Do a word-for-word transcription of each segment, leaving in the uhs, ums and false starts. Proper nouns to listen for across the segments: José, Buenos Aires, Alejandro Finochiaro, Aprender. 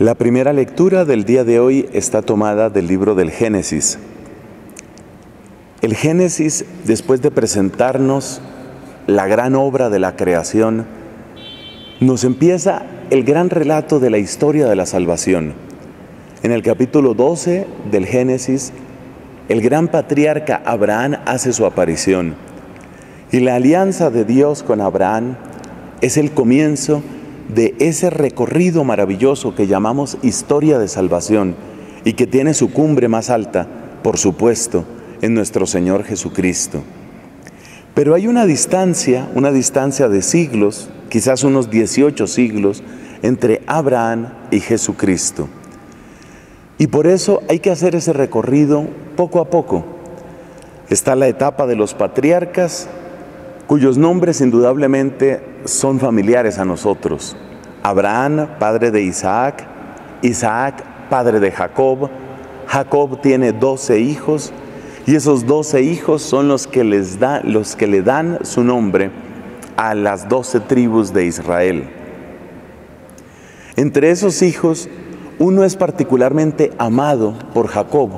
La primera lectura del día de hoy está tomada del libro del Génesis. El Génesis, después de presentarnos la gran obra de la creación, nos empieza el gran relato de la historia de la salvación. En el capítulo doce del Génesis, el gran patriarca Abraham hace su aparición. Y la alianza de Dios con Abraham es el comienzo de ese recorrido maravilloso que llamamos historia de salvación y que tiene su cumbre más alta, por supuesto, en nuestro Señor Jesucristo. Pero hay una distancia, una distancia de siglos, quizás unos dieciocho siglos, entre Abraham y Jesucristo. Y por eso hay que hacer ese recorrido poco a poco. Está la etapa de los patriarcas, cuyos nombres indudablemente son familiares a nosotros. Abraham, padre de Isaac; Isaac, padre de Jacob. Jacob tiene doce hijos, y esos doce hijos son los que, les da, los que le dan su nombre a las doce tribus de Israel. Entre esos hijos, uno es particularmente amado por Jacob.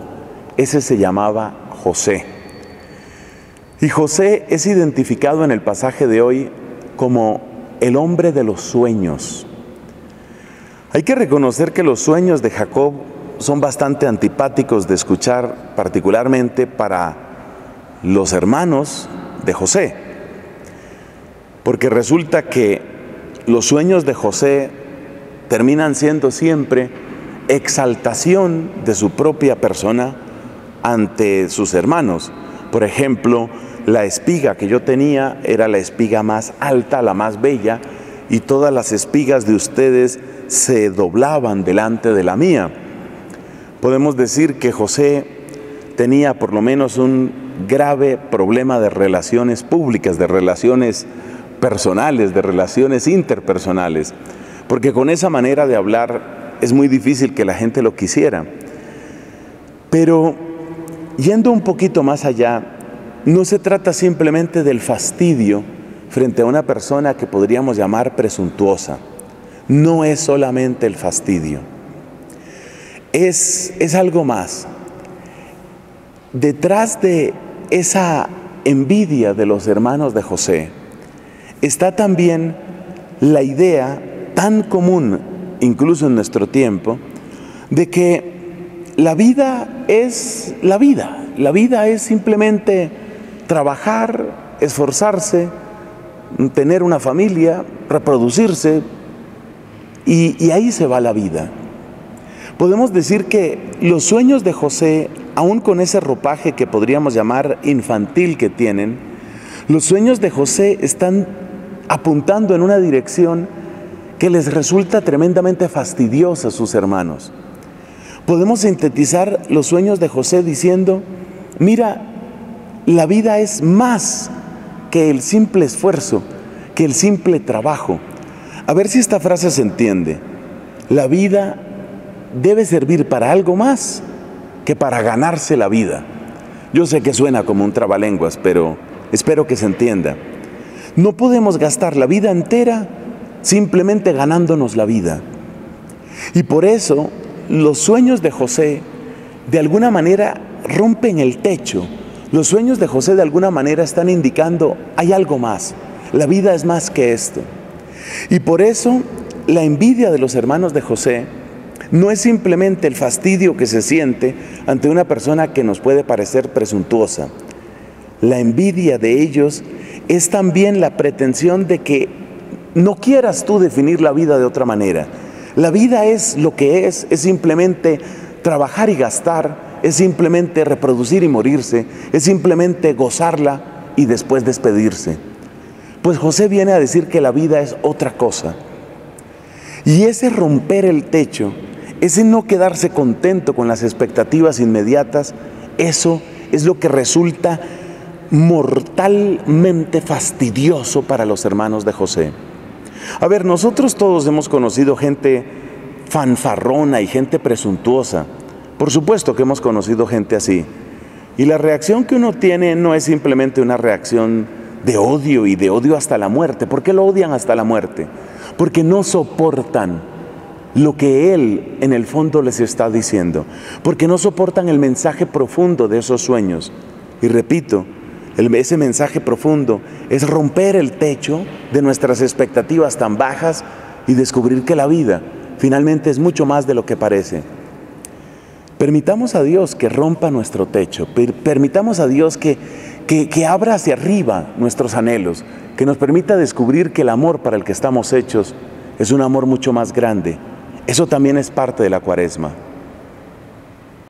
Ese se llamaba José. Y José es identificado en el pasaje de hoy como el hombre de los sueños. Hay que reconocer que los sueños de Jacob son bastante antipáticos de escuchar, particularmente para los hermanos de José. Porque resulta que los sueños de José terminan siendo siempre exaltación de su propia persona ante sus hermanos. Por ejemplo, la espiga que yo tenía era la espiga más alta, la más bella, y todas las espigas de ustedes se doblaban delante de la mía. Podemos decir que José tenía por lo menos un grave problema de relaciones públicas, de relaciones personales, de relaciones interpersonales, porque con esa manera de hablar es muy difícil que la gente lo quisiera. Pero yendo un poquito más allá, no se trata simplemente del fastidio frente a una persona que podríamos llamar presuntuosa. No es solamente el fastidio. Es, es algo más. Detrás de esa envidia de los hermanos de José está también la idea tan común, incluso en nuestro tiempo, de que la vida es la vida. La vida es simplemente trabajar, esforzarse, tener una familia, reproducirse, y, y ahí se va la vida. Podemos decir que los sueños de José, aún con ese ropaje que podríamos llamar infantil que tienen, los sueños de José están apuntando en una dirección que les resulta tremendamente fastidiosa a sus hermanos. Podemos sintetizar los sueños de José diciendo: mira, la vida es más que el simple esfuerzo, que el simple trabajo. A ver si esta frase se entiende. La vida debe servir para algo más que para ganarse la vida. Yo sé que suena como un trabalenguas, pero espero que se entienda. No podemos gastar la vida entera simplemente ganándonos la vida. Y por eso los sueños de José de alguna manera rompen el techo. Los sueños de José de alguna manera están indicando: hay algo más, la vida es más que esto. Y por eso la envidia de los hermanos de José no es simplemente el fastidio que se siente ante una persona que nos puede parecer presuntuosa. La envidia de ellos es también la pretensión de que no quieras tú definir la vida de otra manera. La vida es lo que es, es simplemente trabajar y gastar, es simplemente reproducir y morirse, es simplemente gozarla y después despedirse. Pues José viene a decir que la vida es otra cosa. Y ese romper el techo, ese no quedarse contento con las expectativas inmediatas, eso es lo que resulta mortalmente fastidioso para los hermanos de José. A ver, nosotros todos hemos conocido gente fanfarrona y gente presuntuosa. Por supuesto que hemos conocido gente así. Y la reacción que uno tiene no es simplemente una reacción de odio y de odio hasta la muerte. ¿Por qué lo odian hasta la muerte? Porque no soportan lo que Él en el fondo les está diciendo, porque no soportan el mensaje profundo de esos sueños. Y repito, el, ese mensaje profundo es romper el techo de nuestras expectativas tan bajas y descubrir que la vida finalmente es mucho más de lo que parece. Permitamos a Dios que rompa nuestro techo, per, permitamos a Dios que, que, que abra hacia arriba nuestros anhelos, que nos permita descubrir que el amor para el que estamos hechos es un amor mucho más grande. Eso también es parte de la Cuaresma.